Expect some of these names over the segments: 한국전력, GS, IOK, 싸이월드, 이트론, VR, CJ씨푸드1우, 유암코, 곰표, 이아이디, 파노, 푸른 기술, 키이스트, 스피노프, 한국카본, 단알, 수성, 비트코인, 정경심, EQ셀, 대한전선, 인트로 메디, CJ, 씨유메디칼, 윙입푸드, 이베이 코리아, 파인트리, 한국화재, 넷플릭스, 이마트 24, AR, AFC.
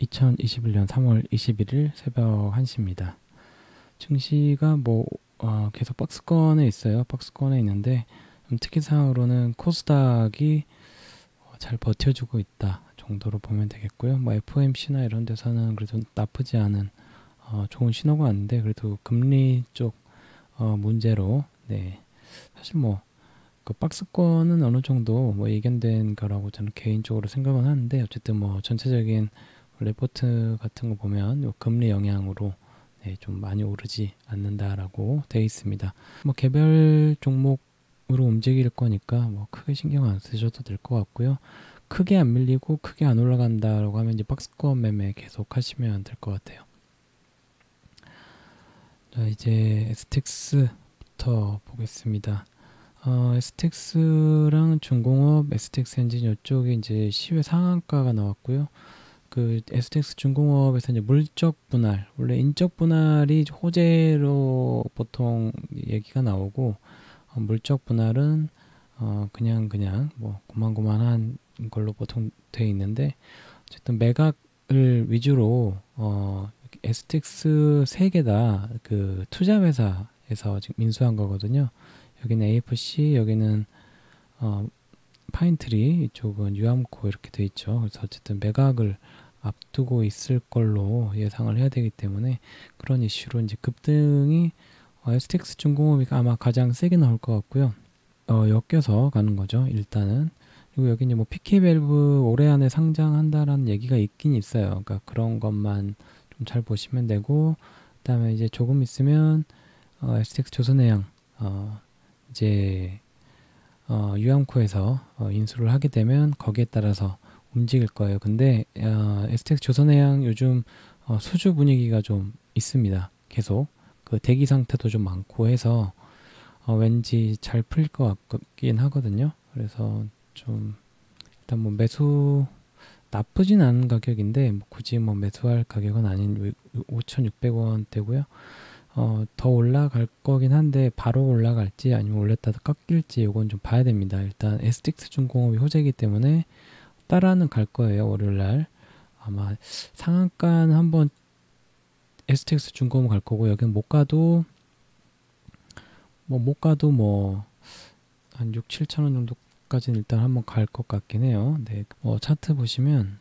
2021년 3월 21일 새벽 1시입니다. 증시가 계속 박스권에 있어요. 박스권에 있는데 특이사항으로는 코스닥이 잘 버텨주고 있다 정도로 보면 되겠고요. FOMC나 이런 데서는 그래도 나쁘지 않은 좋은 신호가 왔는데, 그래도 금리 쪽 문제로 사실 그 박스권은 어느 정도 예견된 거라고 저는 개인적으로 생각은 하는데, 어쨌든 전체적인 레포트 같은 거 보면 금리 영향으로 좀 많이 오르지 않는다라고 되어 있습니다. 개별 종목으로 움직일 거니까 크게 신경 안 쓰셔도 될 것 같고요. 크게 안 밀리고 크게 안 올라간다라고 하면 이제 박스권 매매 계속 하시면 될 것 같아요. 자, 이제 STX부터 보겠습니다. STX랑 중공업, STX 엔진 이쪽에 이제 시외 상한가가 나왔고요. 그 STX 중공업에서 이제 물적 분할, 원래 인적 분할이 호재로 보통 얘기가 나오고, 물적 분할은 그냥 고만고만한 걸로 보통 돼 있는데, 어쨌든 매각을 위주로 STX 3개 다 그 투자회사에서 지금 인수한 거거든요. 여기는 AFC, 여기는 파인트리, 이쪽은 유암코 이렇게 돼 있죠. 그래서 어쨌든 매각을 앞두고 있을 걸로 예상을 해야 되기 때문에, 그런 이슈로 이제 급등이 STX 중공업이 아마 가장 세게 나올 것 같고요. 엮여서 가는 거죠, 일단은. 그리고 여기 이제 PK 밸브 올해 안에 상장한다라는 얘기가 있긴 있어요. 그러니까 그런 것만 좀 잘 보시면 되고, 그다음에 이제 조금 있으면 STX 조선해양 이제 유암코에서 인수를 하게 되면 거기에 따라서 움직일 거예요. 근데 STX 조선해양 요즘 수주 분위기가 좀 있습니다. 계속 그 대기 상태도 좀 많고 해서 왠지 잘 풀릴 것 같긴 하거든요. 그래서 좀 일단 매수 나쁘진 않은 가격인데 굳이 매수할 가격은 아닌 5,600원대고요. 더 올라갈 거긴 한데 바로 올라갈지 아니면 올렸다가 깎일지 요건 좀 봐야 됩니다. 일단 STX 중공업이 호재이기 때문에 따라는 갈 거예요. 월요일날 아마 상한가는 한번 STX 중공업 갈 거고, 여기는 못 가도 한 6,7천원 정도까지는 일단 한번 갈 것 같긴 해요. 차트 보시면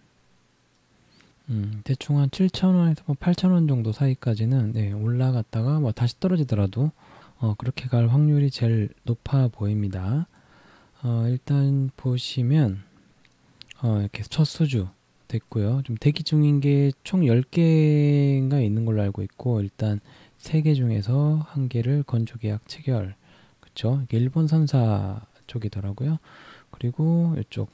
대충 한 7,000원에서 8,000원 정도 사이까지는 올라갔다가 다시 떨어지더라도 그렇게 갈 확률이 제일 높아 보입니다. 일단 보시면 이렇게 첫 수주 됐고요. 좀 대기 중인 게 총 10개가 있는 걸로 알고 있고, 일단 3개 중에서 1개를 건조 계약 체결, 그쵸? 이게 일본 3사 쪽이더라고요. 그리고 이쪽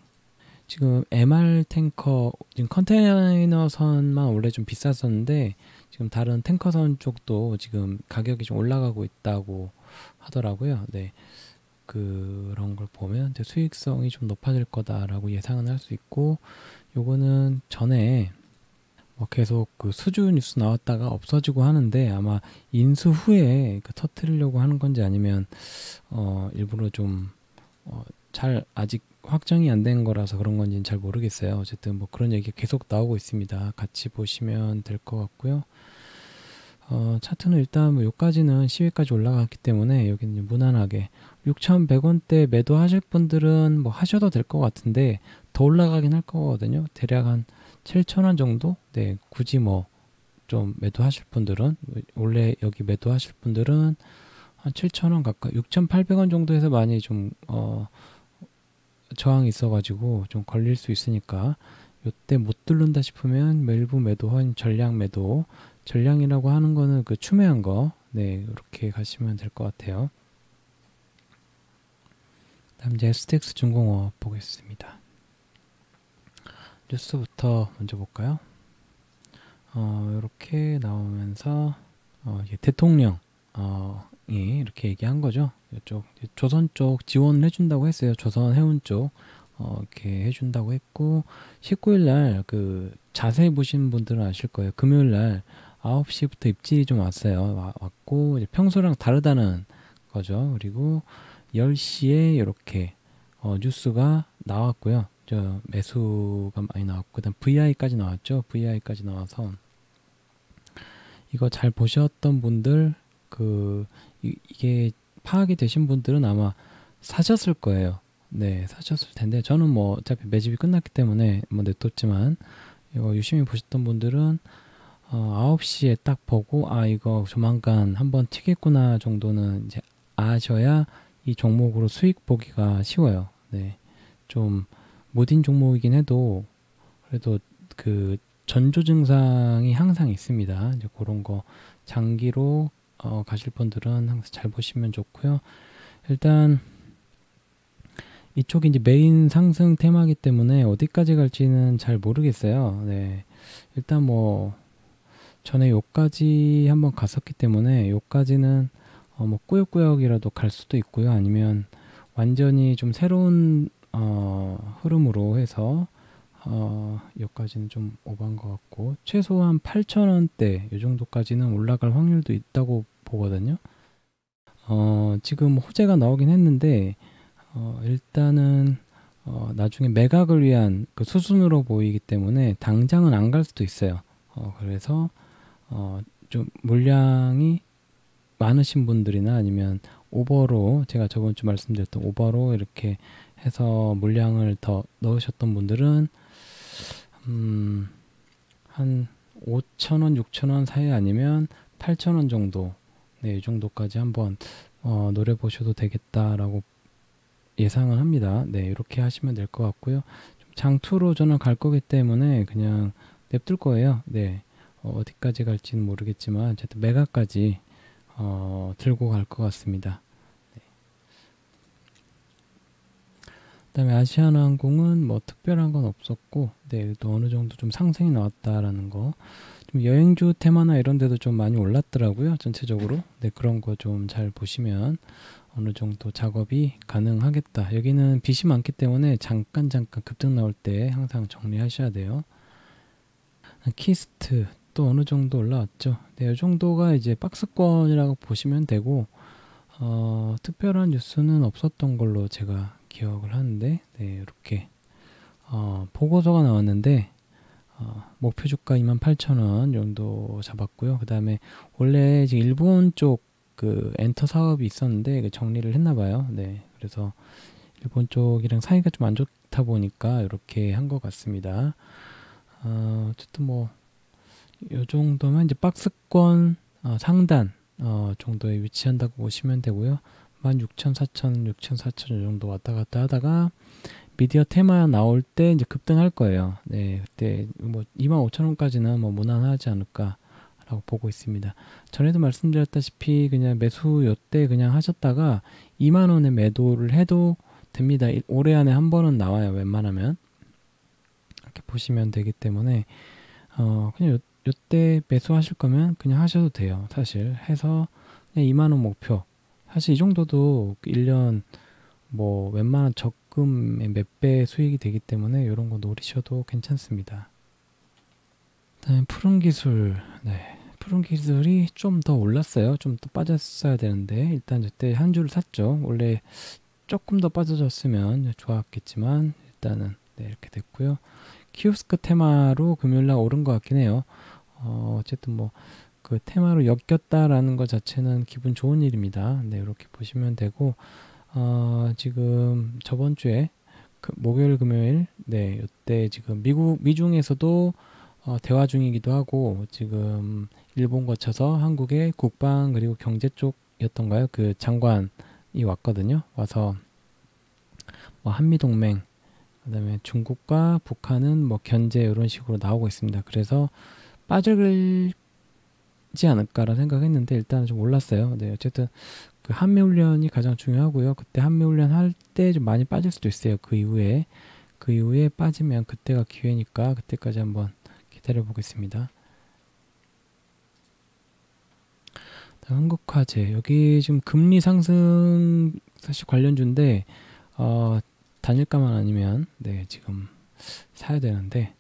지금 MR 탱커, 지금 컨테이너선만 원래 좀 비쌌었는데 지금 다른 탱커선 쪽도 지금 가격이 좀 올라가고 있다고 하더라고요. 그런 걸 보면 수익성이 좀 높아질 거다라고 예상은 할 수 있고, 요거는 전에 계속 그 수주 뉴스 나왔다가 없어지고 하는데, 아마 인수 후에 터트리려고 하는 건지 아니면 일부러 좀 잘 아직 확정이 안 된 거라서 그런 건지는 잘 모르겠어요. 어쨌든 그런 얘기가 계속 나오고 있습니다. 같이 보시면 될 것 같고요. 차트는 일단 여기까지는 시위까지 올라갔기 때문에 여기는 무난하게 6,100원대 매도하실 분들은 하셔도 될 것 같은데, 더 올라가긴 할 거거든요. 대략 한 7,000원 정도? 굳이 좀 매도하실 분들은, 원래 여기 매도하실 분들은 한 7,000원 가까이, 6,800원 정도에서 많이 좀 저항이 있어가지고 좀 걸릴 수 있으니까, 요때 못 뚫는다 싶으면 일부 매도 혹은 전량 매도, 전량이라고 하는 거는 그 추매한 거, 이렇게 가시면 될 것 같아요. 다음 이제 STX 중공업 보겠습니다. 뉴스부터 먼저 볼까요? 이렇게 나오면서 대통령 이렇게 얘기한 거죠. 이쪽 조선 쪽 지원을 해준다고 했어요. 조선 해운 쪽 이렇게 해준다고 했고, 19일날 그 자세히 보신 분들은 아실 거예요. 금요일날 9시부터 입질이 좀 왔어요. 왔고 이제 평소랑 다르다는 거죠. 그리고 10시에 이렇게 뉴스가 나왔고요. 저 매수가 많이 나왔고, 그다음 VI까지 나왔죠. VI까지 나와서 이거 잘 보셨던 분들, 이게 파악이 되신 분들은 아마 사셨을 거예요. 네, 사셨을 텐데, 저는 뭐 어차피 매집이 끝났기 때문에 뭐 냅뒀지만, 이거 유심히 보셨던 분들은 9시에 딱 보고, 아, 이거 조만간 한번 튀겠구나 정도는 이제 아셔야 이 종목으로 수익 보기가 쉬워요. 네, 좀 못인 종목이긴 해도 그래도 그 전조 증상이 항상 있습니다. 이제 그런 거 장기로 가실 분들은 항상 잘 보시면 좋고요. 일단 이쪽이 이제 메인 상승 테마이기 때문에 어디까지 갈지는 잘 모르겠어요. 네, 일단 뭐 전에 요까지 한번 갔었기 때문에 요까지는 뭐 꾸역꾸역이라도 갈 수도 있고요. 아니면 완전히 좀 새로운 흐름으로 해서 여기까지는 좀 오버한 것 같고, 최소한 8,000원대 이 정도까지는 올라갈 확률도 있다고 보거든요. 지금 호재가 나오긴 했는데 일단은 나중에 매각을 위한 그 수순으로 보이기 때문에 당장은 안 갈 수도 있어요. 그래서 좀 물량이 많으신 분들이나 아니면 오버로, 제가 저번 주 말씀드렸던 오버로 이렇게 해서 물량을 더 넣으셨던 분들은 한 5,000원, 6,000원 사이 아니면 8,000원 정도, 네, 이 정도까지 한번 노려보셔도 되겠다라고 예상을 합니다. 네, 이렇게 하시면 될 것 같고요. 좀 장투로 저는 갈 거기 때문에 그냥 냅둘 거예요. 네, 어디까지 갈지는 모르겠지만 어쨌든 매각까지 들고 갈 것 같습니다. 네. 그 다음에 아시아나항공은 뭐 특별한 건 없었고, 네, 또 어느 정도 좀 상승이 나왔다라는 거, 좀 여행주 테마나 이런 데도 좀 많이 올랐더라고요, 전체적으로. 네, 그런 거 좀 잘 보시면 어느 정도 작업이 가능하겠다. 여기는 빚이 많기 때문에 잠깐 급등 나올 때 항상 정리하셔야 돼요. 키이스트 또 어느 정도 올라왔죠. 네, 이 정도가 이제 박스권이라고 보시면 되고, 특별한 뉴스는 없었던 걸로 제가 기억을 하는데, 네, 이렇게 보고서가 나왔는데 목표 주가 28,000원 정도 잡았고요. 그 다음에 원래 이제 일본 쪽 그 엔터 사업이 있었는데 정리를 했나봐요. 네, 그래서 일본 쪽이랑 사이가 좀 안 좋다 보니까 이렇게 한 것 같습니다. 어쨌든 뭐 이 정도면 이제 박스권 상단 정도에 위치한다고 보시면 되고요. 16,000, 4,000, 6,400 이 정도 왔다 갔다 하다가 미디어 테마 나올 때 이제 급등할 거예요. 네, 그때 뭐 25,000원까지는 뭐 무난하지 않을까라고 보고 있습니다. 전에도 말씀드렸다시피 그냥 매수 요때 그냥 하셨다가 2만원에 매도를 해도 됩니다. 올해 안에 한 번은 나와요, 웬만하면. 이렇게 보시면 되기 때문에 그냥 요때 매수하실 거면 그냥 하셔도 돼요. 사실 해서 그냥 2만원 목표, 사실 이 정도도 1년 뭐 웬만한 적금의 몇 배 수익이 되기 때문에 이런 거 노리셔도 괜찮습니다. 그다음에 푸른 기술. 네, 푸른 기술이 좀 더 올랐어요. 좀 더 빠졌어야 되는데 일단 이때 한 주를 샀죠. 원래 조금 더 빠져졌으면 좋았겠지만 일단은 네, 이렇게 됐고요. 키오스크 테마로 금요일날 오른 것 같긴 해요. 어쨌든 뭐 그 테마로 엮였다라는 것 자체는 기분 좋은 일입니다. 네, 이렇게 보시면 되고, 지금 저번 주에 그 목요일 금요일, 네, 이때 지금 미중에서도 대화 중이기도 하고, 지금 일본 거쳐서 한국의 국방 그리고 경제 쪽이었던가요? 그 장관이 왔거든요. 와서 뭐 한미동맹, 그 다음에 중국과 북한은 뭐 견제 이런 식으로 나오고 있습니다. 그래서 빠질지 않을까라는 생각했는데 일단은 좀 올랐어요. 네, 어쨌든 그 한미훈련이 가장 중요하고요. 그때 한미훈련 할 때 좀 많이 빠질 수도 있어요. 그 이후에 빠지면 그때가 기회니까 그때까지 한번 기다려 보겠습니다. 한국화재, 여기 지금 금리 상승 사실 관련주인데 단일가만 아니면 네, 지금 사야 되는데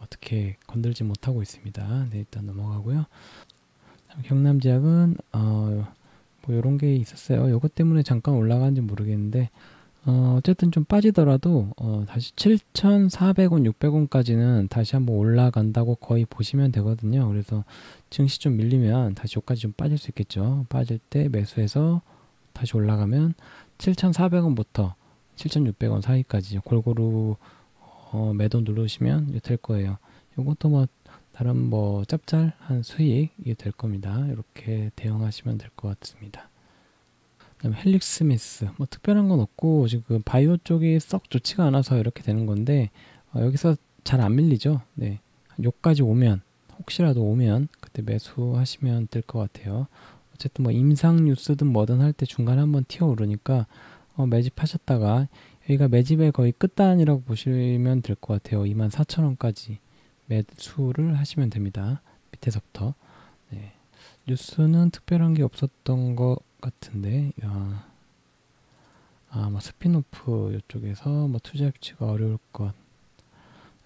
어떻게 건들지 못하고 있습니다. 네, 일단 넘어가고요. 경남지약은 뭐 요런 게 있었어요. 요것 때문에 잠깐 올라간지 모르겠는데 어쨌든 좀 빠지더라도 다시 7,400원, 600원까지는 다시 한번 올라간다고 거의 보시면 되거든요. 그래서 증시 좀 밀리면 다시 여기까지 좀 빠질 수 있겠죠. 빠질 때 매수해서 다시 올라가면 7,400원부터 7,600원 사이까지 골고루 매도 누르시면 될 거예요. 이것도 뭐 다른 뭐 짭짤한 수익이 될 겁니다. 이렇게 대응하시면 될 것 같습니다. 그다음에 헬릭스미스 뭐 특별한 건 없고 지금 바이오 쪽이 썩 좋지가 않아서 이렇게 되는 건데 여기서 잘 안 밀리죠. 네, 여기까지 오면 혹시라도 오면 그때 매수하시면 될 것 같아요. 어쨌든 뭐 임상 뉴스든 뭐든 할 때 중간에 한번 튀어 오르니까 매집하셨다가 여기가 매집의 거의 끝단이라고 보시면 될 것 같아요. 24,000원까지 매수를 하시면 됩니다. 밑에서부터. 네. 뉴스는 특별한 게 없었던 것 같은데 뭐 스피노프 이쪽에서 뭐 투자 협치가 어려울 것,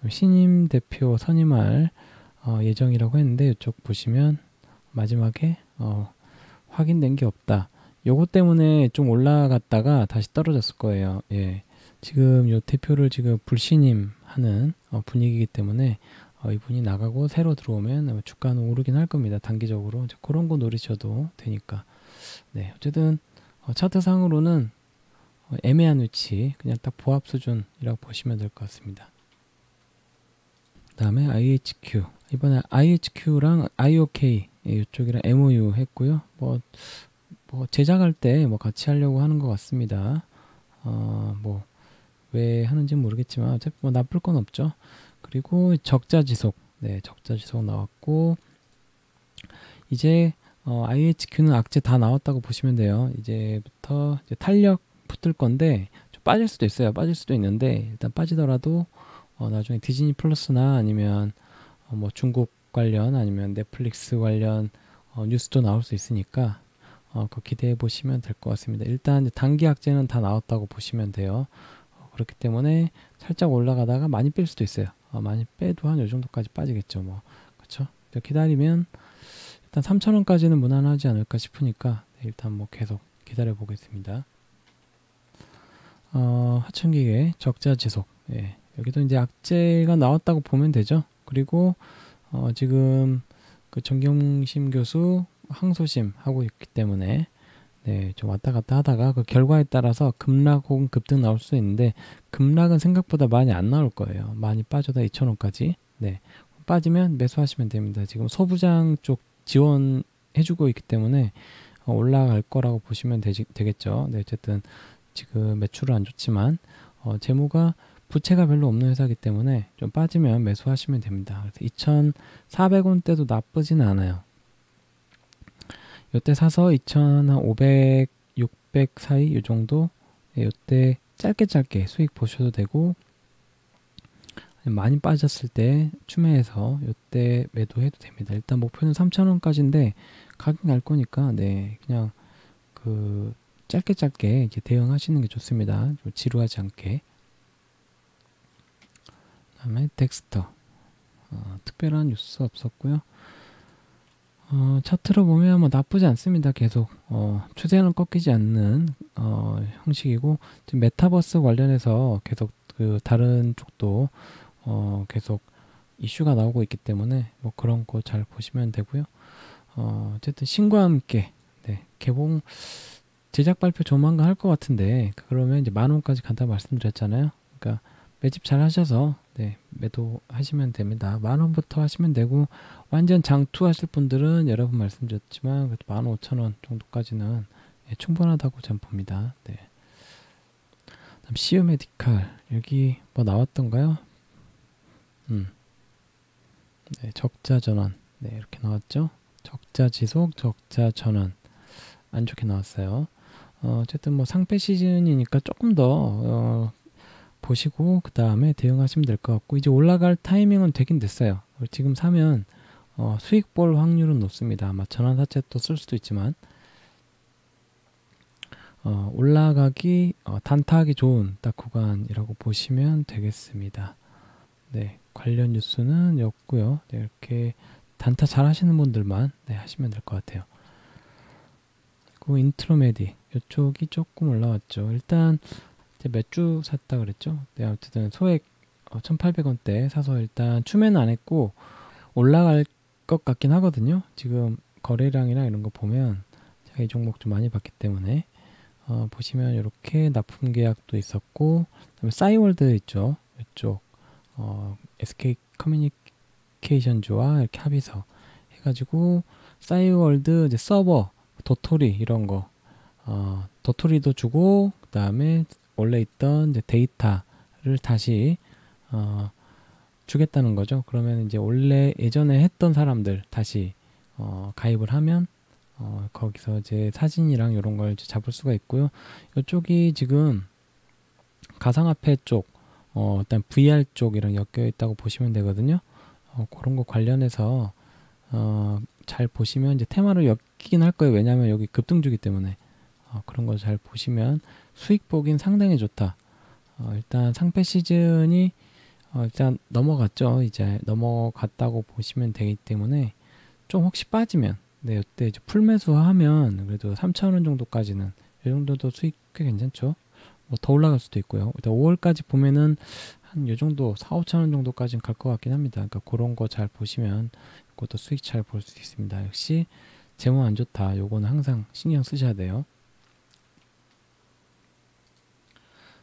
신임 대표 선임할 예정이라고 했는데 이쪽 보시면 마지막에 확인된 게 없다. 요거 때문에 좀 올라갔다가 다시 떨어졌을 거예요. 예. 지금 요 대표를 지금 불신임하는 분위기이기 때문에 이분이 나가고 새로 들어오면 주가는 오르긴 할 겁니다. 단기적으로. 이제 그런 거 노리셔도 되니까. 네. 어쨌든 차트상으로는 애매한 위치, 그냥 딱 보합 수준이라고 보시면 될 것 같습니다. 그 다음에 IHQ. 이번에 IHQ랑 IOK 이쪽이랑 MOU 했고요. 뭐 제작할 때 뭐 같이 하려고 하는 것 같습니다. 뭐 왜 하는지 모르겠지만 어차피 뭐 나쁠 건 없죠. 그리고 적자지속, 네, 적자지속 나왔고 이제 IHQ는 악재 다 나왔다고 보시면 돼요. 이제부터 이제 탄력 붙을 건데 좀 빠질 수도 있어요. 빠질 수도 있는데 일단 빠지더라도 나중에 디즈니 플러스나 아니면 뭐 중국 관련 아니면 넷플릭스 관련 뉴스도 나올 수 있으니까. 그거 기대해 보시면 될 것 같습니다. 일단 이제 단기 악재는 다 나왔다고 보시면 돼요. 그렇기 때문에 살짝 올라가다가 많이 뺄 수도 있어요. 많이 빼도 한 요 정도까지 빠지겠죠. 뭐 그렇죠? 기다리면 일단 3,000원까지는 무난하지 않을까 싶으니까 일단 뭐 계속 기다려 보겠습니다. 화천기계 적자 지속. 예. 여기도 이제 악재가 나왔다고 보면 되죠. 그리고 지금 그 정경심 교수 항소심 하고 있기 때문에 네, 좀 왔다 갔다 하다가 그 결과에 따라서 급락 혹은 급등 나올 수 있는데 급락은 생각보다 많이 안 나올 거예요. 많이 빠져다 2,000원까지 네, 빠지면 매수하시면 됩니다. 지금 소부장 쪽 지원해주고 있기 때문에 올라갈 거라고 보시면 되겠죠. 네, 어쨌든 지금 매출은 안 좋지만 재무가 부채가 별로 없는 회사이기 때문에 좀 빠지면 매수하시면 됩니다. 그래서 2,400원대도 나쁘진 않아요. 요때 사서 2,500, 600 사이 요 정도 요때 짧게 수익 보셔도 되고 많이 빠졌을 때 추매해서 요때 매도해도 됩니다. 일단 목표는 3,000원까지인데 가격 날 거니까 네 그냥 그 짧게 이제 대응하시는 게 좋습니다. 좀 지루하지 않게. 그다음에 덱스터 특별한 뉴스 없었고요. 차트로 보면 뭐 나쁘지 않습니다. 계속 추세는 꺾이지 않는 형식이고 지금 메타버스 관련해서 계속 그 다른 쪽도 계속 이슈가 나오고 있기 때문에 뭐 그런 거 잘 보시면 되고요. 어쨌든 신과 함께 네, 개봉 제작 발표 조만간 할 것 같은데 그러면 이제 10,000원까지 간다 말씀드렸잖아요. 그러니까 매집 잘 하셔서 네, 매도 하시면 됩니다. 10,000원부터 하시면 되고 완전 장투 하실 분들은 여러 번 말씀드렸지만 그래도 15,000원 정도까지는 예, 충분하다고 전 봅니다. 네. 다음 씨유메디칼 여기 뭐 나왔던가요? 네, 적자 전환 네, 이렇게 나왔죠. 적자 지속, 적자 전환 안 좋게 나왔어요. 어쨌든 뭐 상패 시즌이니까 조금 더 보시고 그 다음에 대응하시면 될 것 같고 이제 올라갈 타이밍은 되긴 됐어요. 지금 사면 수익 볼 확률은 높습니다. 아마 전환사채도 쓸 수도 있지만 올라가기 단타하기 좋은 딱 구간이라고 보시면 되겠습니다. 네 관련 뉴스는 없고요. 네, 이렇게 단타 잘 하시는 분들만 네, 하시면 될 것 같아요. 그리고 인트로 메디 이쪽이 조금 올라왔죠. 일단 몇 주 샀다 그랬죠? 네, 아무튼 소액 1,800원대 사서 일단 추매는 안 했고 올라갈 것 같긴 하거든요. 지금 거래량이랑 이런 거 보면 제가 이 종목 좀 많이 봤기 때문에 보시면 이렇게 납품 계약도 있었고 그다음에 싸이월드 있죠? 이쪽 SK 커뮤니케이션즈와 이렇게 합의서 해가지고 싸이월드 이제 서버, 도토리 이런 거 도토리도 주고 그 다음에 원래 있던 이제 데이터를 다시 주겠다는 거죠. 그러면 이제 원래 예전에 했던 사람들 다시 가입을 하면 거기서 이제 사진이랑 이런 걸 잡을 수가 있고요. 이쪽이 지금 가상화폐 쪽, 일단 VR 쪽이랑 엮여 있다고 보시면 되거든요. 그런 거 관련해서 잘 보시면 이제 테마를 엮이긴 할 거예요. 왜냐하면 여기 급등주기 때문에 그런 거 잘 보시면 수익 보긴 상당히 좋다. 일단 상패 시즌이 일단 넘어갔죠. 이제 넘어갔다고 보시면 되기 때문에 좀 혹시 빠지면 네, 이때 이제 풀매수하면 그래도 3,000원 정도까지는 이 정도도 수익 꽤 괜찮죠. 뭐 더 올라갈 수도 있고요. 일단 5월까지 보면은 한 이 정도 4,000~5,000원 정도까지는 갈 것 같긴 합니다. 그러니까 그런 거 잘 보시면 그것도 수익 잘 볼 수 있습니다. 역시 재무 안 좋다. 요거는 항상 신경 쓰셔야 돼요.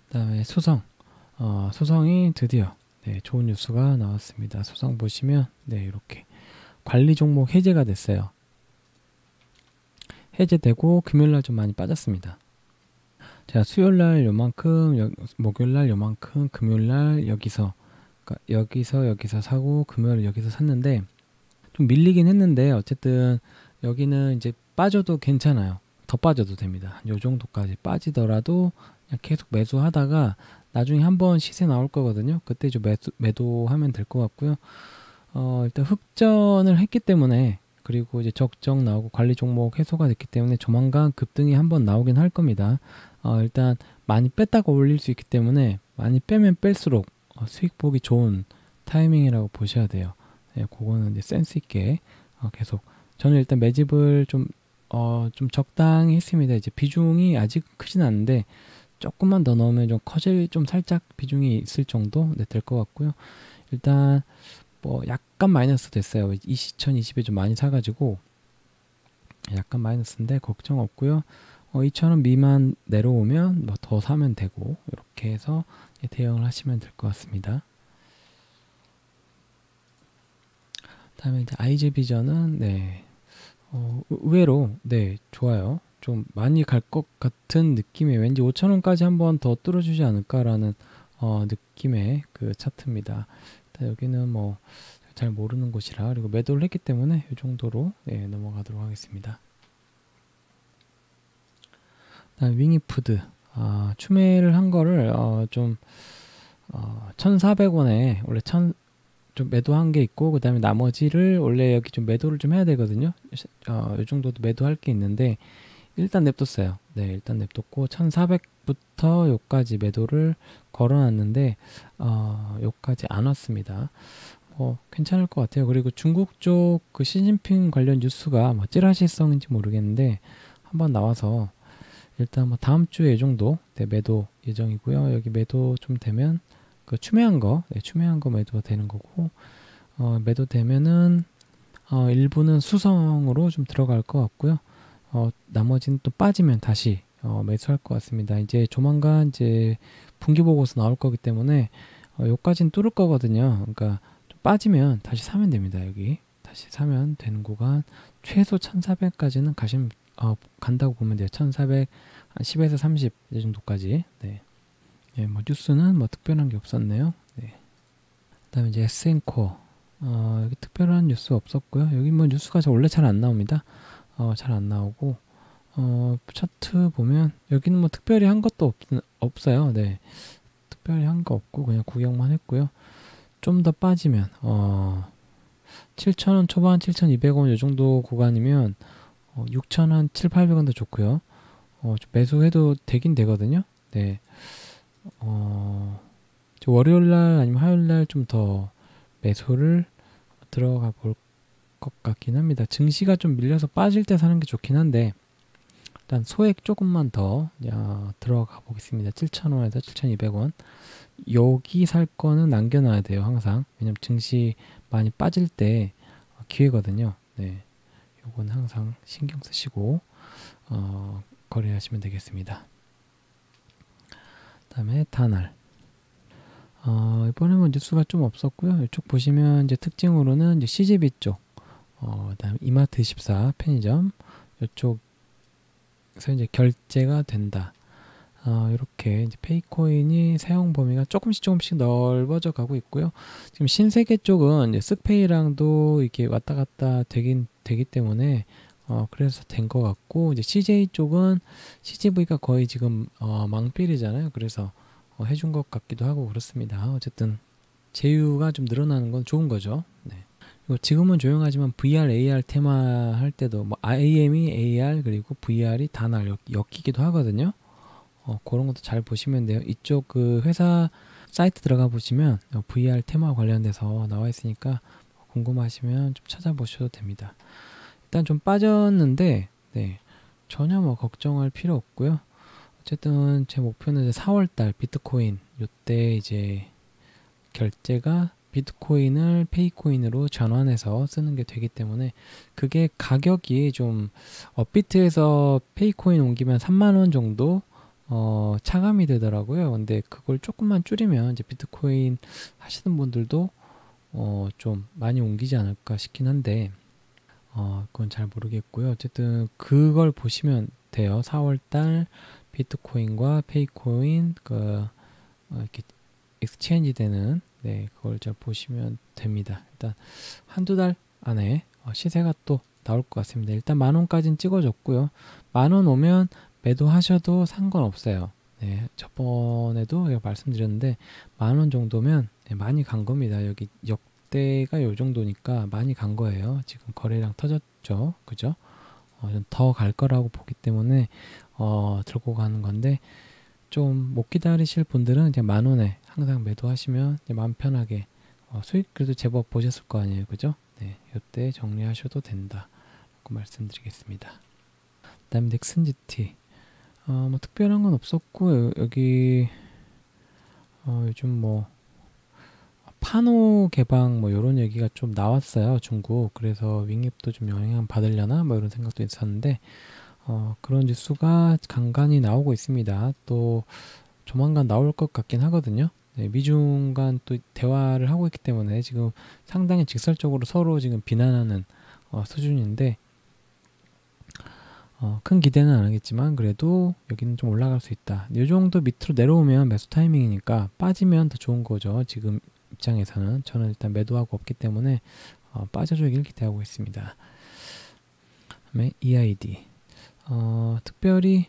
그다음에 수성, 수성이 드디어 네, 좋은 뉴스가 나왔습니다. 수성 보시면 네 이렇게 관리 종목 해제가 됐어요. 해제되고 금요일날 좀 많이 빠졌습니다. 제가 수요일날 요만큼, 목요일날 요만큼, 금요일날 여기서 그러니까 여기서 사고 금요일 여기서 샀는데 좀 밀리긴 했는데 어쨌든 여기는 이제 빠져도 괜찮아요. 더 빠져도 됩니다. 요 정도까지 빠지더라도 그냥 계속 매수하다가 나중에 한번 시세 나올 거거든요. 그때 좀 매도하면 될 것 같고요. 일단 흑전을 했기 때문에 그리고 이제 적정 나오고 관리 종목 해소가 됐기 때문에 조만간 급등이 한번 나오긴 할 겁니다. 일단 많이 뺐다가 올릴 수 있기 때문에 많이 빼면 뺄수록 수익 보기 좋은 타이밍이라고 보셔야 돼요. 예, 그거는 이제 센스 있게 계속 저는 일단 매집을 좀 적당히 했습니다. 이제 비중이 아직 크진 않은데 조금만 더 넣으면 좀 커질 좀 살짝 비중이 있을 정도 네, 될 것 같고요. 일단 뭐 약간 마이너스 됐어요. 2020에 좀 많이 사가지고 약간 마이너스인데 걱정 없고요. 2,000원 미만 내려오면 뭐 더 사면 되고 이렇게 해서 대응을 하시면 될 것 같습니다. 다음에 이제 IG비전은 네 의외로 네 좋아요. 좀 많이 갈 것 같은 느낌에 왠지 5,000원까지 한번 더 뚫어주지 않을까라는 느낌의 그 차트입니다. 일단 여기는 뭐 잘 모르는 곳이라 그리고 매도를 했기 때문에 이 정도로 네, 넘어가도록 하겠습니다. 다음 윙입푸드 추매를 한 거를 좀 1,400원에 원래 좀 매도한 게 있고 그 다음에 나머지를 원래 여기 좀 매도를 좀 해야 되거든요. 이 정도도 매도할 게 있는데 일단 냅뒀어요. 네, 일단 냅뒀고 1,400부터 요까지 매도를 걸어놨는데 요까지 안 왔습니다. 괜찮을 것 같아요. 그리고 중국 쪽 그 시진핑 관련 뉴스가 뭐 찌라시성인지 모르겠는데 한번 나와서 일단 뭐 다음 주에 이 정도 네, 매도 예정이고요. 여기 매도 좀 되면 그 추매한 거, 네, 추매한 거 매도 되는 거고 매도 되면은 일부는 수성으로 좀 들어갈 것 같고요. 나머지는 또 빠지면 다시 매수할 것 같습니다. 이제 조만간 이제 분기 보고서 나올 거기 때문에 요까지는 뚫을 거거든요. 그러니까 좀 빠지면 다시 사면 됩니다. 여기 다시 사면 되는 구간 최소 1,400까지는 간다고 보면 돼요. 1,400 한 10에서 30 이 정도까지. 네. 예, 뭐 뉴스는 뭐 특별한 게 없었네요. 네. 그다음에 이제 SN코 여기 특별한 뉴스 없었고요. 여기 뭐 뉴스가 원래 잘 안 나옵니다. 잘 안 나오고 차트 보면 여기는 뭐 특별히 한 것도 없어요. 네, 특별히 한 거 없고 그냥 구경만 했고요. 좀 더 빠지면 7,000원 초반 7,200원 이 정도 구간이면 6,000원 7,800원 더 좋고요. 좀 매수해도 되긴 되거든요. 네, 월요일날 아니면 화요일날 좀 더 매수를 들어가 볼것 같긴 합니다. 증시가 좀 밀려서 빠질 때 사는 게 좋긴 한데 일단 소액 조금만 더 들어가 보겠습니다. 7,000원에서 7,200원. 여기 살 거는 남겨놔야 돼요, 항상. 왜냐면 증시 많이 빠질 때 기회거든요. 네, 요건 항상 신경 쓰시고 거래하시면 되겠습니다. 그 다음에 단알. 이번에는 뉴스가 좀 없었고요. 이쪽 보시면 이제 특징으로는 이제 CGV 쪽, 그다음 이마트 24 편의점 이쪽에서 이제 결제가 된다. 이렇게 이제 페이코인이 사용 범위가 조금씩 넓어져 가고 있고요. 지금 신세계 쪽은 이제 쓱페이랑도 이렇게 왔다 갔다 되긴 되기 때문에 그래서 된 것 같고, 이제 CJ 쪽은 CGV가 거의 지금 망필이잖아요. 그래서 해준 것 같기도 하고 그렇습니다. 어쨌든 제휴가 좀 늘어나는 건 좋은 거죠. 네. 그리고 지금은 조용하지만 VR, AR 테마 할 때도 뭐 AM이 AR 그리고 VR이 단알 엮이기도 하거든요. 그런 것도 잘 보시면 돼요. 이쪽 그 회사 사이트 들어가 보시면 VR 테마 관련돼서 나와 있으니까 궁금하시면 좀 찾아보셔도 됩니다. 일단 좀 빠졌는데 네, 전혀 뭐 걱정할 필요 없고요. 어쨌든 제 목표는 이제 4월달 비트코인 요때 이제 결제가 비트코인을 페이코인으로 전환해서 쓰는 게 되기 때문에 그게 가격이 좀 업비트에서 페이코인 옮기면 3만원 정도 차감이 되더라고요. 근데 그걸 조금만 줄이면 이제 비트코인 하시는 분들도 좀 많이 옮기지 않을까 싶긴 한데 그건 잘 모르겠고요. 어쨌든 그걸 보시면 돼요. 4월달 비트코인과 페이코인 이렇게 엑스체인지 되는 그걸 잘 보시면 됩니다. 일단 한두 달 안에 시세가 또 나올 것 같습니다. 일단 10,000원까지는 찍어줬고요. 10,000원 오면 매도하셔도 상관없어요. 네, 저번에도 말씀드렸는데 10,000원 정도면 많이 간 겁니다. 여기 역대가 요 정도니까 많이 간 거예요. 지금 거래량 터졌죠, 그죠? 더 갈 거라고 보기 때문에 들고 가는 건데, 좀 못 기다리실 분들은 그냥 10,000원에 항상 매도하시면 마음 편하게 수익 그래도 제법 보셨을 거 아니에요, 그죠? 네, 이때 정리하셔도 된다고 말씀드리겠습니다. 그 다음에 넥슨GT 뭐 특별한 건 없었고, 여기 요즘 뭐 파노 개방 뭐 이런 얘기가 좀 나왔어요, 중국. 그래서 윙입도 좀 영향 받으려나 뭐 이런 생각도 있었는데 그런 뉴스가 간간히 나오고 있습니다. 또 조만간 나올 것 같긴 하거든요. 네, 미중 간 또 대화를 하고 있기 때문에 지금 상당히 직설적으로 서로 지금 비난하는 수준인데 큰 기대는 안 하겠지만 그래도 여기는 좀 올라갈 수 있다. 이 정도 밑으로 내려오면 매수 타이밍이니까 빠지면 더 좋은 거죠. 지금 입장에서는 저는 일단 매도하고 없기 때문에 빠져주길 기대하고 있습니다. 그다음에 EID 특별히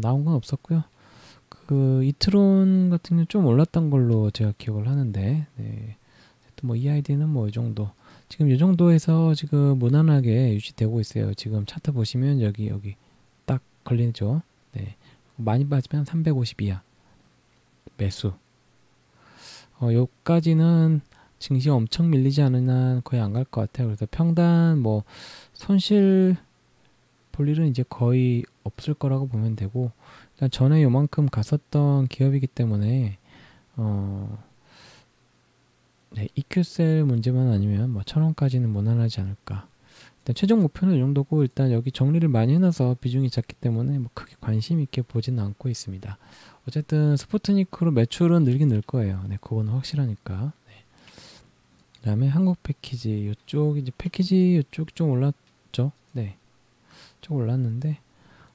나온 건 없었고요. 그 이트론 같은 경우 좀 올랐던 걸로 제가 기억을 하는데, 네. 뭐 EID는 뭐 이 정도, 지금 이 정도에서 지금 무난하게 유지되고 있어요. 지금 차트 보시면 여기 딱 걸리죠. 네. 많이 빠지면 350 이하 매수. 여기까지는 증시 엄청 밀리지 않은 한 거의 안 갈 것 같아요. 그래서 평단 뭐 손실 볼 일은 이제 거의 없을 거라고 보면 되고, 일단 전에 요만큼 갔었던 기업이기 때문에 네, EQ셀 문제만 아니면 뭐 1,000원까지는 무난하지 않을까. 일단 최종 목표는 이 정도고, 일단 여기 정리를 많이 해놔서 비중이 작기 때문에 뭐 크게 관심 있게 보지는 않고 있습니다. 어쨌든 스포트니크로 매출은 늘긴 늘 거예요. 네, 그건 확실하니까. 네. 그 다음에 한국 패키지, 이쪽 이제 패키지 이쪽 좀 올랐죠. 네, 좀 올랐는데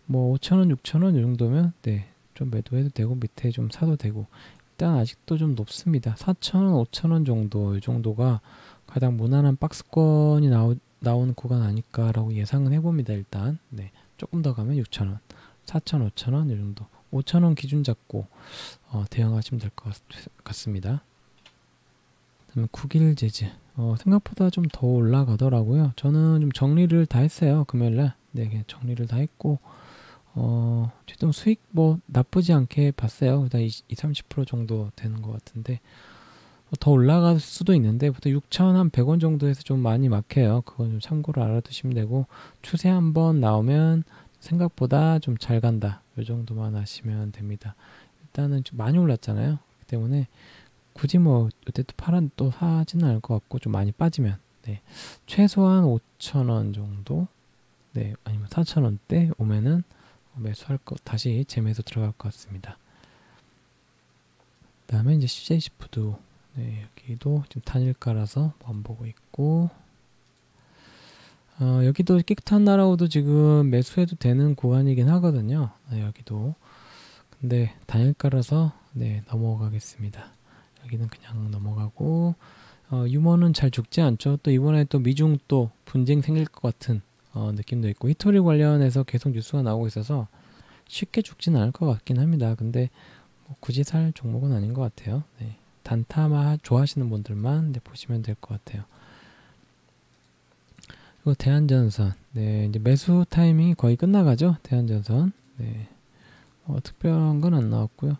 뭐 5,000원, 6,000원 이 정도면 네, 좀 매도해도 되고 밑에 좀 사도 되고, 일단 아직도 좀 높습니다. 4,000원, 5,000원 정도, 이 정도가 가장 무난한 박스권이 나온 구간 아닐까라고 예상은 해봅니다. 일단 네, 조금 더 가면 6,000원, 4,000원, 5,000원 이 정도. 5,000원 기준 잡고 대응하시면 될 것 같습니다. 그다음에 91재즈 생각보다 좀 더 올라가더라고요. 저는 좀 정리를 다 했어요, 금요일날. 네, 정리를 다 했고 최종 수익 뭐 나쁘지 않게 봤어요. 그다음 20-30% 정도 되는 것 같은데 더 올라갈 수도 있는데, 보통 6,100원 정도에서 좀 많이 막혀요. 그건 좀 참고로 알아두시면 되고, 추세 한번 나오면 생각보다 좀 잘 간다. 이 정도만 아시면 됩니다. 일단은 좀 많이 올랐잖아요. 그렇기 때문에 굳이 뭐 이때 또 파란 또 사지는 않을 것 같고 좀 많이 빠지면 네. 최소한 5,000원 정도 네 아니면 4,000원대 오면은 매수할 것 다시 재매수 들어갈 것 같습니다. 그다음에 이제 CJ푸드 네 여기도 지금 단일가라서 안 보고 있고 여기도 깨끗한 나라고도 지금 매수해도 되는 구간이긴 하거든요. 네, 여기도 근데 단일가라서 네 넘어가겠습니다. 여기는 그냥 넘어가고 유머는 잘 죽지 않죠. 또 이번에 또 미중 또 분쟁 생길 것 같은 느낌도 있고 히토리 관련해서 계속 뉴스가 나오고 있어서 쉽게 죽진 않을 것 같긴 합니다. 근데 뭐 굳이 살 종목은 아닌 것 같아요. 네. 단타마 좋아하시는 분들만 네, 보시면 될 것 같아요. 그리고 대한전선 네, 이제 매수 타이밍이 거의 끝나가죠. 대한전선 네. 특별한 건 안 나왔고요.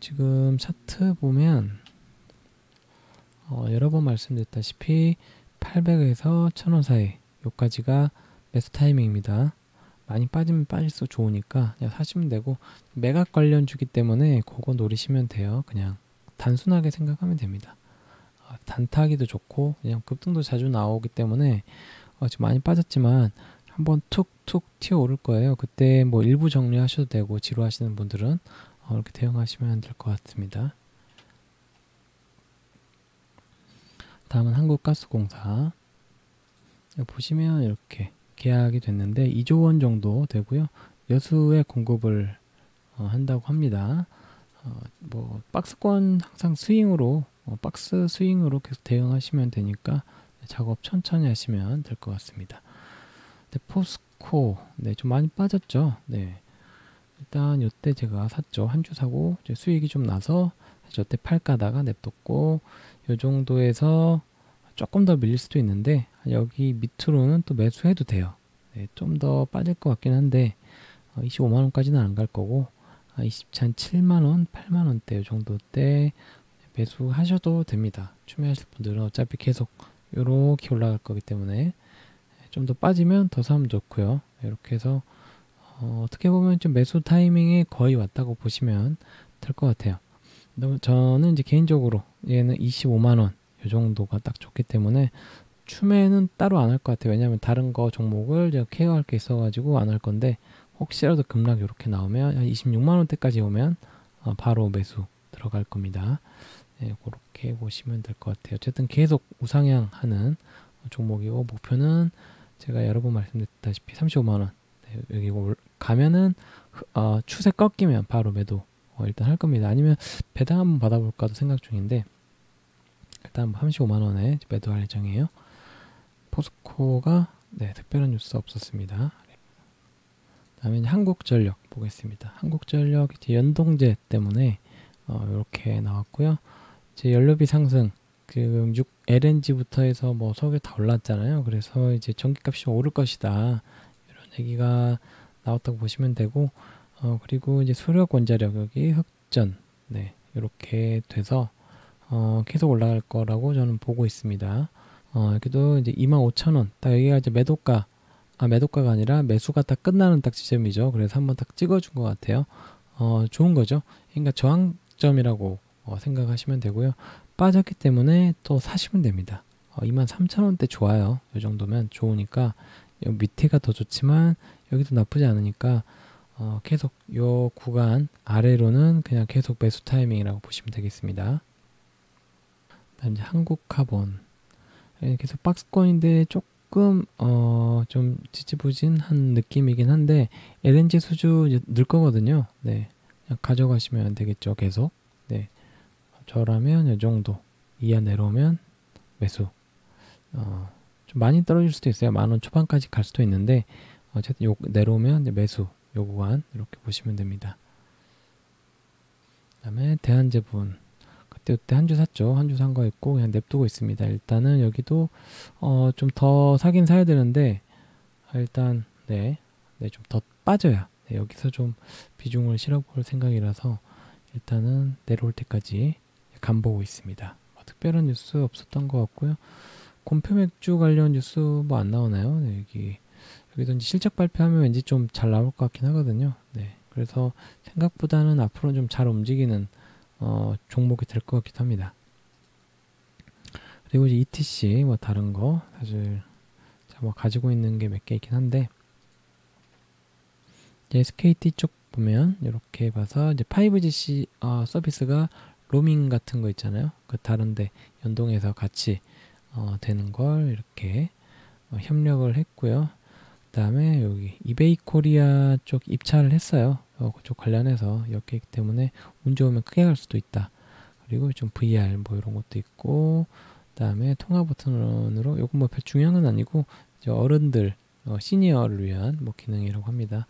지금 차트 보면 여러 번 말씀드렸다시피 800에서 1000원 사이 요까지가 매수 타이밍입니다. 많이 빠지면 빠질수록 좋으니까 그냥 사시면 되고 매각 관련 주기 때문에 그거 노리시면 돼요. 그냥 단순하게 생각하면 됩니다. 단타기도 좋고 그냥 급등도 자주 나오기 때문에 지금 많이 빠졌지만 한번 툭툭 튀어 오를 거예요. 그때 뭐 일부 정리하셔도 되고 지루하시는 분들은 이렇게 대응하시면 될 것 같습니다. 다음은 한국가스공사 보시면 이렇게 계약이 됐는데 2조원 정도 되고요. 여수에 공급을 한다고 합니다. 뭐 박스권 항상 스윙으로 박스 스윙으로 계속 대응하시면 되니까 작업 천천히 하시면 될 것 같습니다. 네, 포스코 네, 좀 많이 빠졌죠. 네. 일단 요때 제가 샀죠. 한 주 사고 이제 수익이 좀 나서 요때 팔까다가 냅뒀고 요 정도에서 조금 더 밀릴 수도 있는데 여기 밑으로는 또 매수해도 돼요. 네, 좀 더 빠질 것 같긴 한데 25만원까지는 안 갈 거고 27만원, 8만원대 요 정도 때 매수하셔도 됩니다. 추매하실 분들은 어차피 계속 요렇게 올라갈 거기 때문에 좀 더 빠지면 더 사면 좋고요. 이렇게 해서 어떻게 보면 좀 매수 타이밍에 거의 왔다고 보시면 될 것 같아요. 저는 이제 개인적으로 얘는 25만원 요 정도가 딱 좋기 때문에 추매는 따로 안 할 것 같아요. 왜냐하면 다른 거 종목을 제가 케어할 게 있어가지고 안 할 건데 혹시라도 급락 이렇게 나오면 한 26만원대까지 오면 바로 매수 들어갈 겁니다. 네, 그렇게 보시면 될 것 같아요. 어쨌든 계속 우상향하는 종목이고 목표는 제가 여러 번 말씀드렸다시피 35만원 네, 여기 가면은 추세 꺾이면 바로 매도 일단 할 겁니다. 아니면 배당 한번 받아볼까도 생각 중인데 일단 35만원에 매도할 예정이에요. 포스코가 네, 특별한 뉴스 없었습니다. 그 다음에 한국전력 보겠습니다. 한국전력 이제 연동제 때문에 이렇게 나왔고요. 이제 연료비 상승 지금 LNG부터 해서 뭐 석유 다 올랐잖아요. 그래서 이제 전기값이 오를 것이다 이런 얘기가 나왔다고 보시면 되고 그리고 이제 수력 원자력 여기 흑전 네 이렇게 돼서 계속 올라갈 거라고 저는 보고 있습니다. 여기도 이제 25,000원 딱 여기가 이제 매도가 매도가가 아니라 매수가 딱 끝나는 딱 지점이죠. 그래서 한번 딱 찍어준 것 같아요. 좋은 거죠. 그러니까 저항점이라고 생각하시면 되고요. 빠졌기 때문에 또 사시면 됩니다. 23,000원대 좋아요. 이 정도면 좋으니까 여기 밑에가 더 좋지만 여기도 나쁘지 않으니까 계속 요 구간 아래로는 그냥 계속 매수 타이밍이라고 보시면 되겠습니다. 그다음 이제 한국카본 계속 박스권인데 조금 좀 지지부진한 느낌이긴 한데 LNG 수주 늘 거거든요. 네, 그냥 가져가시면 되겠죠. 계속 네. 저라면 이 정도 이하 내려오면 매수. 좀 많이 떨어질 수도 있어요. 10,000원 초반까지 갈 수도 있는데 어쨌든 요 내려오면 매수. 요 구간 이렇게 보시면 됩니다. 그 다음에 대한제분 그때 한 주 샀죠. 한 주 산 거 있고 그냥 냅두고 있습니다. 일단은 여기도 좀 더 사긴 사야 되는데 일단 네 좀 더 빠져야 네, 여기서 좀 비중을 실어볼 생각이라서 일단은 내려올 때까지 간보고 있습니다. 특별한 뉴스 없었던 것 같고요. 곰표 맥주 관련 뉴스 뭐 안 나오나요? 네, 여기 여기도 이제 실적 발표하면 왠지 좀 잘 나올 것 같긴 하거든요. 네. 그래서 생각보다는 앞으로는 좀 잘 움직이는 종목이 될 것 같기도 합니다. 그리고 이제 ETC 뭐 다른 거 사실 뭐 가지고 있는 게 몇 개 있긴 한데, 이제 SKT 쪽 보면 이렇게 봐서 이제 5G 서비스가 로밍 같은 거 있잖아요. 그 다른데 연동해서 같이 되는 걸 이렇게 협력을 했고요. 그 다음에 여기 이베이 코리아 쪽 입찰을 했어요. 그쪽 관련해서 여기이기 때문에 운 좋으면 크게 갈 수도 있다. 그리고 좀 VR 뭐 이런 것도 있고, 그 다음에 통화 버튼으로 요건 뭐 별 중요한 건 아니고 이제 어른들 시니어를 위한 뭐 기능이라고 합니다.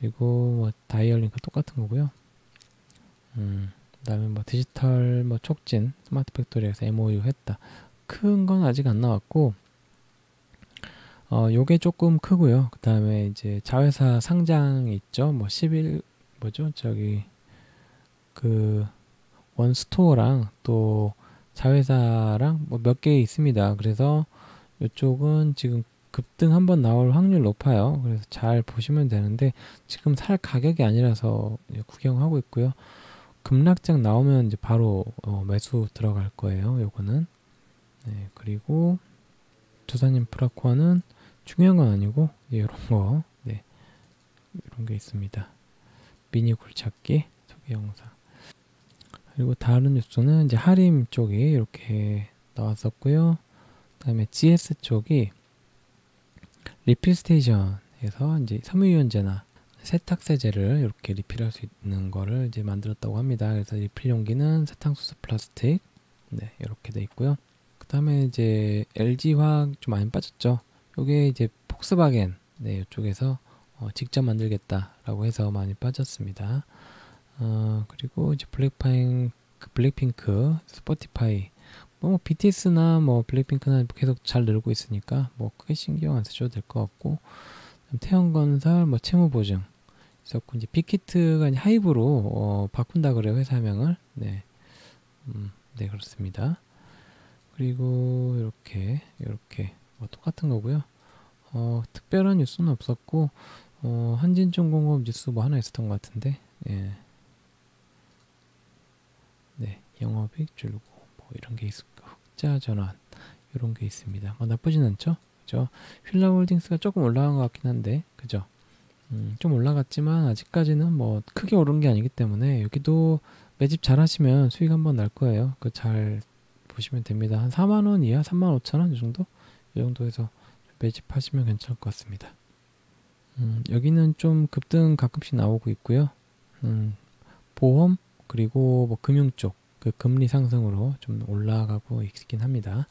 그리고 뭐 다이얼 링크 똑같은 거고요. 그 다음에 뭐 디지털 뭐 촉진 스마트 팩토리에서 MOU 했다. 큰 건 아직 안 나왔고 요게 조금 크고요. 그 다음에 이제 자회사 상장 있죠. 뭐 11 뭐죠? 저기 그 원스토어랑 또 자회사랑 뭐 몇 개 있습니다. 그래서 요쪽은 지금 급등 한번 나올 확률 높아요. 그래서 잘 보시면 되는데 지금 살 가격이 아니라서 구경하고 있고요. 급락장 나오면 이제 바로 매수 들어갈 거예요. 요거는. 네, 그리고 두산인 프라코아는 중요한 건 아니고 이런 거, 네, 이런 게 있습니다. 미니 굴착기 소개 영상. 그리고 다른 뉴스는 이제 하림 쪽이 이렇게 나왔었고요. 그다음에 GS 쪽이 리필 스테이션에서 이제 섬유유연제나 세탁세제를 이렇게 리필할 수 있는 거를 이제 만들었다고 합니다. 그래서 리필 용기는 세탁수수 플라스틱, 네, 이렇게 돼 있고요. 그 다음에 이제 LG화학 좀 많이 빠졌죠. 요게 이제 폭스바겐, 네, 이쪽에서 직접 만들겠다라고 해서 많이 빠졌습니다. 그리고 이제 블랙핑크, 스포티파이, 뭐 BTS나 뭐 블랙핑크나 계속 잘 늘고 있으니까 뭐 크게 신경 안 쓰셔도 될 것 같고, 태형건설, 뭐 채무보증 있었고, 이제 빅히트가 이제 하이브로 바꾼다 그래요, 회사명을. 네, 네, 그렇습니다. 그리고 이렇게 뭐 똑같은 거고요. 특별한 뉴스는 없었고, 한진중공업 뉴스 뭐 하나 있었던 것 같은데, 예. 네, 영업이익 줄고 뭐 이런 게 있고, 흑자 전환 이런 게 있습니다. 뭐 나쁘진 않죠, 그죠? 휠라홀딩스가 조금 올라간 것 같긴 한데, 그죠? 좀 올라갔지만 아직까지는 뭐 크게 오른 게 아니기 때문에 여기도 매집 잘 하시면 수익 한번 날 거예요. 그 잘 보시면 됩니다. 한 4만원 이하, 35,000원 이 정도에서 매집하시면 괜찮을 것 같습니다. 여기는 좀 급등 가끔씩 나오고 있고요. 보험 그리고 뭐 금융 쪽, 그 금리 상승으로 좀 올라가고 있긴 합니다.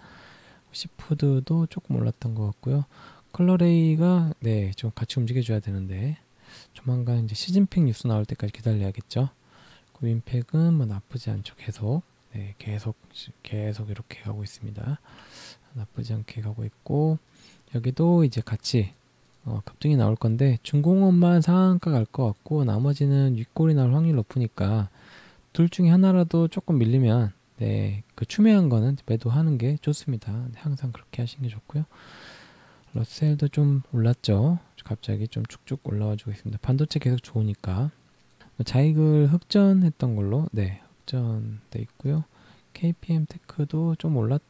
시푸드도 조금 올랐던 것 같고요. 컬러레이가, 네, 좀 같이 움직여줘야 되는데 조만간 이제 시진핑 뉴스 나올 때까지 기다려야겠죠. 그 윈팩은 뭐 나쁘지 않죠. 계속, 네, 계속 이렇게 가고 있습니다. 나쁘지 않게 가고 있고, 여기도 이제 같이 급등이 나올 건데 중공업만 상한가 갈 것 같고, 나머지는 윗골이 나올 확률 높으니까 둘 중에 하나라도 조금 밀리면, 네, 그 추매한 거는 매도하는 게 좋습니다. 항상 그렇게 하시는 게 좋고요. 러셀도 좀 올랐죠. 갑자기 좀 쭉쭉 올라와 주고 있습니다. 반도체 계속 좋으니까. 자익을 흡전했던 걸로, 네, 흡전돼 있고요. KPM 테크도 좀 올랐던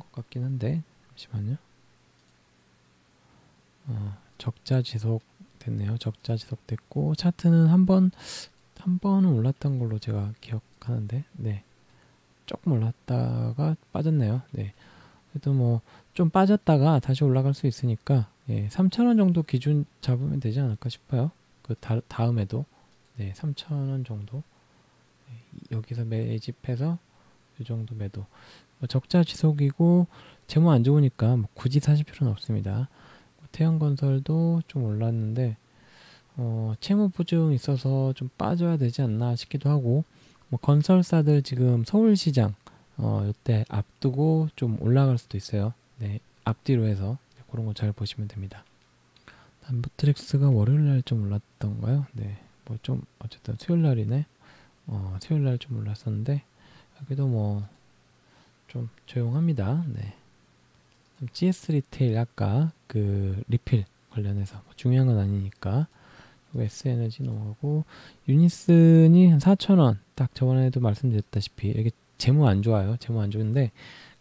것 같긴 한데, 잠시만요. 적자 지속 됐네요. 적자 지속 됐고, 차트는 한 번은 올랐던 걸로 제가 기억하는데, 네, 조금 올랐다가 빠졌네요. 네, 그래도 뭐 좀 빠졌다가 다시 올라갈 수 있으니까, 예, 3,000원 정도 기준 잡으면 되지 않을까 싶어요. 그 다음에도, 네, 3,000원 정도, 네, 여기서 매집해서 이 정도 매도. 뭐 적자 지속이고 재무 안 좋으니까 뭐 굳이 사실 필요는 없습니다. 태양건설도 좀 올랐는데, 채무보증 있어서 좀 빠져야 되지 않나 싶기도 하고, 뭐 건설사들 지금 서울시장 이때 앞두고 좀 올라갈 수도 있어요. 네, 앞뒤로 해서 그런 거 잘 보시면 됩니다. 넷플릭스가 월요일날 좀 올랐던가요? 네, 뭐 좀 어쨌든 수요일날이네. 수요일날 좀 올랐었는데 여기도 뭐 좀 조용합니다. 네, GS 리테일 아까 그 리필 관련해서 뭐 중요한 건 아니니까 S에너지 넘어가고, 유니슨이 한 4,000원 딱 저번에도 말씀드렸다시피 이렇게 재무 안 좋아요. 재무 안 좋은데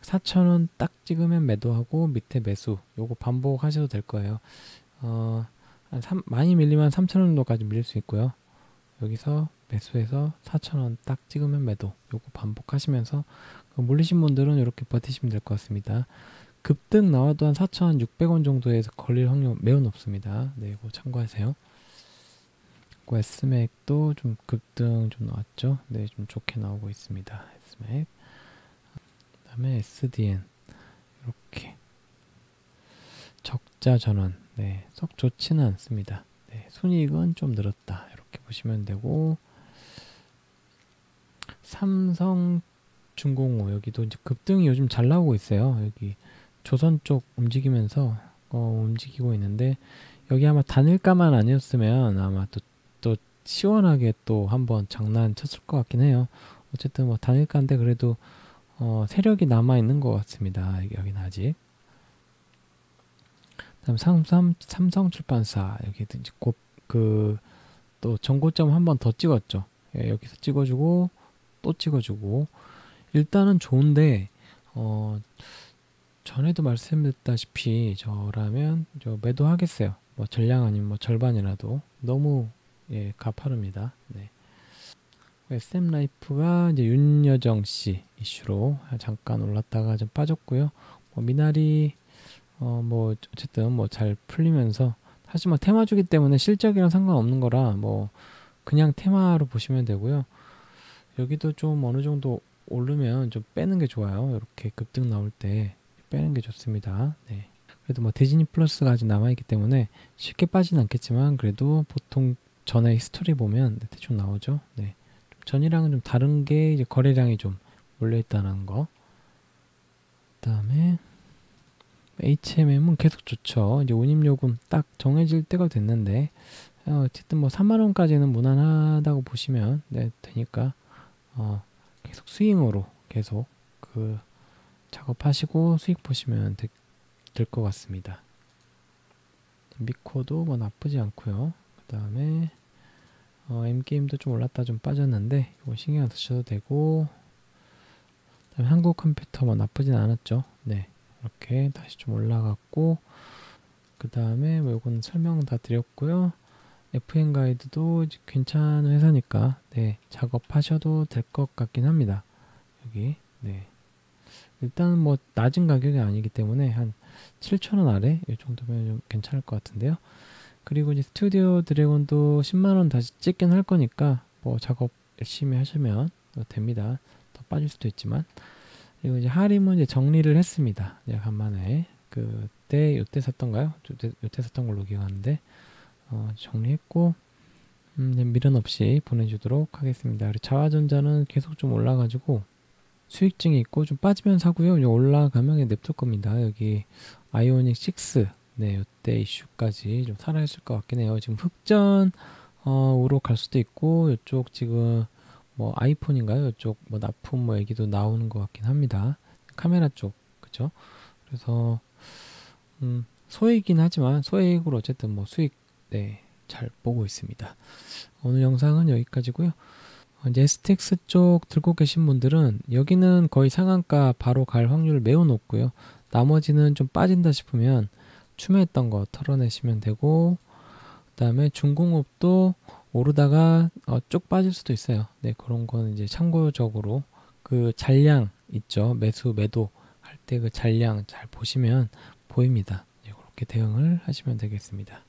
4,000원 딱 찍으면 매도하고 밑에 매수, 요거 반복하셔도 될 거예요. 많이 밀리면 3,000원 정도까지 밀릴 수 있고요. 여기서 매수해서 4,000원 딱 찍으면 매도, 요거 반복하시면서 몰리신 분들은 이렇게 버티시면 될 것 같습니다. 급등 나와도 한 4,600원 정도에서 걸릴 확률 매우 높습니다. 네, 이거 참고하세요. S맥도 좀 급등 좀 나왔죠. 네, 좀 좋게 나오고 있습니다. S맥. 그다음에 SDN 이렇게 적자 전환. 네, 썩 좋지는 않습니다. 네, 순이익은 좀 늘었다 이렇게 보시면 되고, 삼성 중공업 여기도 이제 급등이 요즘 잘 나오고 있어요. 여기 조선 쪽 움직이면서 움직이고 있는데, 여기 아마 단일가만 아니었으면 아마 또 시원하게 또 한번 장난쳤을 것 같긴 해요. 어쨌든 뭐 단일가인데 그래도 세력이 남아있는 것 같습니다. 여긴 아직. 다음 삼성출판사 여기도 이제 또 전고점 한번 더 찍었죠. 예, 여기서 찍어주고 또 찍어주고, 일단은 좋은데 전에도 말씀드렸다시피 저라면 저 매도하겠어요. 뭐 전량 아니면 뭐 절반이라도. 너무 예, 가파릅니다. 네. SM라이프가 이제 윤여정 씨 이슈로 잠깐 올랐다가 좀 빠졌고요. 뭐 미나리 뭐 어쨌든 뭐 잘 풀리면서, 사실 뭐 테마주기 때문에 실적이랑 상관없는 거라 뭐 그냥 테마로 보시면 되고요. 여기도 좀 어느 정도 오르면 좀 빼는 게 좋아요. 이렇게 급등 나올 때 빼는 게 좋습니다. 네. 그래도 뭐 디즈니 플러스가 아직 남아있기 때문에 쉽게 빠지진 않겠지만 그래도 보통 전에 히스토리 보면 대충 나오죠. 네. 좀 전이랑은 좀 다른 게 이제 거래량이 좀 몰려있다는 거. 그 다음에 HMM은 계속 좋죠. 이제 운임요금 딱 정해질 때가 됐는데, 어쨌든 뭐 3만원까지는 무난하다고 보시면 네, 되니까 계속 스윙으로 계속 그 작업하시고 수익 보시면 될 것 같습니다. 미코도 뭐 나쁘지 않고요. 그 다음에 M게임도 좀 올랐다 좀 빠졌는데 이거 신경 안 쓰셔도 되고, 그다음에 한국 컴퓨터 뭐 나쁘진 않았죠. 네, 이렇게 다시 좀 올라갔고, 그 다음에 뭐 이건 설명 다 드렸고요. FN 가이드도 이제 괜찮은 회사니까 네, 작업하셔도 될 것 같긴 합니다. 여기 네. 일단 뭐 낮은 가격이 아니기 때문에 한 7,000원 아래 이 정도면 좀 괜찮을 것 같은데요. 그리고 이제 스튜디오 드래곤도 10만원 다시 찍긴 할 거니까 뭐 작업 열심히 하시면 됩니다. 더 빠질 수도 있지만. 그리고 이제 하림은 이제 정리를 했습니다. 이제 간만에 요때 샀던가요? 요때 샀던 걸로 기억하는데 정리했고 미련 없이 보내주도록 하겠습니다. 그리고 자화전자는 계속 좀 올라가지고 수익증이 있고 좀 빠지면 사고요. 이제 올라가면 냅둘 겁니다. 여기 아이오닉 6 네, 요때 이슈까지 좀 살아있을 것 같긴 해요. 지금 흑전으로 갈 수도 있고, 요쪽 지금 뭐 아이폰인가요? 요쪽 뭐 납품 뭐 얘기도 나오는 것 같긴 합니다. 카메라 쪽 그죠? 그래서 소액이긴 하지만 소액으로 어쨌든 뭐 수익 네, 잘 보고 있습니다. 오늘 영상은 여기까지고요. 이제 STX 쪽 들고 계신 분들은 여기는 거의 상한가 바로 갈 확률 매우 높고요. 나머지는 좀 빠진다 싶으면 추매했던 거 털어내시면 되고, 그 다음에 중공업도 오르다가 쭉 빠질 수도 있어요. 네, 그런 건 이제 참고적으로 그 잔량 있죠. 매수 매도 할 때 그 잔량 잘 보시면 보입니다. 네, 그렇게 대응을 하시면 되겠습니다.